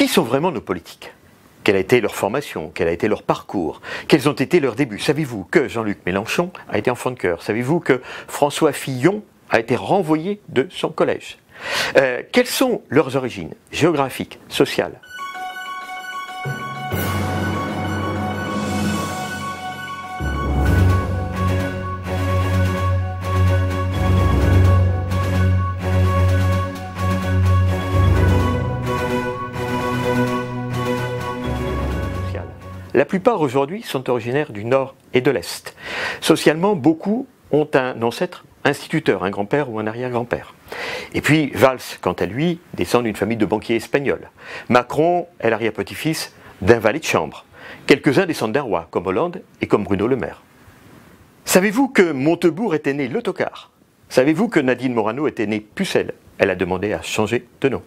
qui sont vraiment nos politiques ? Quelle a été leur formation? Quel a été leur parcours? Quels ont été leurs débuts? Savez-vous que Jean-Luc Mélenchon a été enfant de cœur? Savez-vous que François Fillon a été renvoyé de son collège? Quelles sont leurs origines géographiques, sociales? La plupart aujourd'hui sont originaires du Nord et de l'Est. Socialement, beaucoup ont un ancêtre instituteur, un grand-père ou un arrière-grand-père. Et puis Valls, quant à lui, descend d'une famille de banquiers espagnols. Macron est l'arrière-petit-fils d'un valet de chambre. Quelques-uns descendent d'un roi, comme Hollande et comme Bruno Le Maire. Savez-vous que Montebourg était né le tocard? Savez-vous que Nadine Morano était née Pucelle? Elle a demandé à changer de nom.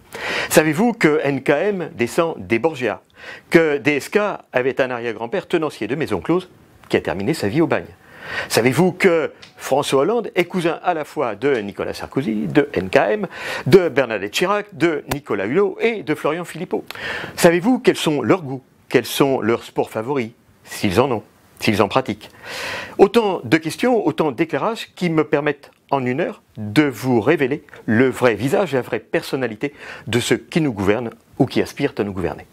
Savez-vous que NKM descend des Borgia? Que DSK avait un arrière-grand-père tenancier de maison close qui a terminé sa vie au bagne? Savez-vous que François Hollande est cousin à la fois de Nicolas Sarkozy, de NKM, de Bernadette Chirac, de Nicolas Hulot et de Florian Philippot? Savez-vous quels sont leurs goûts? Quels sont leurs sports favoris? S'ils en ont, s'ils en pratiquent. Autant de questions, autant d'éclairages qui me permettent en une heure de vous révéler le vrai visage, la vraie personnalité de ceux qui nous gouvernent ou qui aspirent à nous gouverner.